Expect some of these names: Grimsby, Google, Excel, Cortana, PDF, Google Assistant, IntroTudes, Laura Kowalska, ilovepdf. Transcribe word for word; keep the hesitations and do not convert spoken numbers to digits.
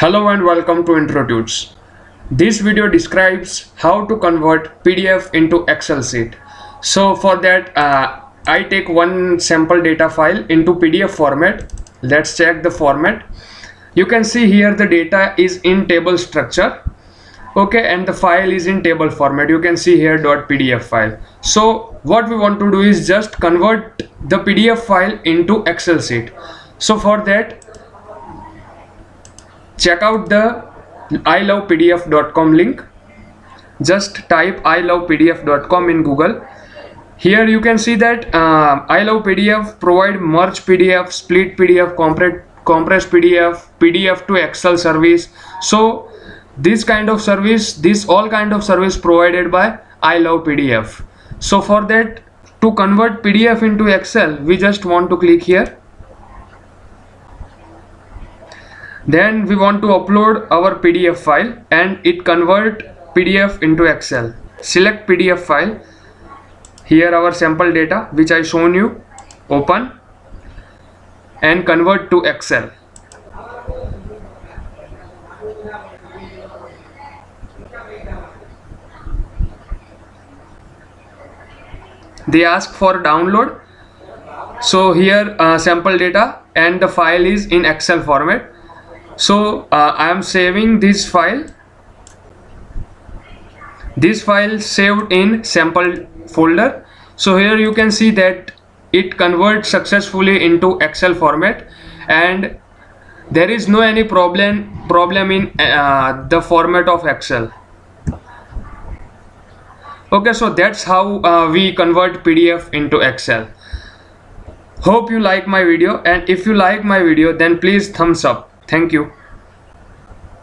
Hello and welcome to IntroTudes. This video describes how to convert P D F into Excel sheet. So for that uh, I take one sample data file into P D F format. Let's check the format. You can see here the data is in table structure. Okay, and the file is in table format. You can see here .pdf file. So what we want to do is just convert the P D F file into Excel sheet. So for that, check out the i love p d f dot com link. Just type i love p d f dot com in Google. Here you can see that uh, ilovepdf provide merge P D F, split P D F, compress, compress P D F, P D F to Excel service. So this kind of service, this all kind of service provided by ilovepdf. So for that, to convert P D F into Excel, we just want to click here. Then we want to upload our P D F file and it convert P D F into Excel. Select P D F file. Here our sample data which I shown you. Open and convert to Excel. They ask for download. So here uh, sample data and the file is in Excel format. So uh, I am saving this file. This file saved in sample folder. So here you can see that it converts successfully into Excel format, and there is no any problem problem in uh, the format of Excel. Okay, so that's how uh, we convert P D F into Excel. Hope you like my video, and if you like my video then please thumbs up. Thank you.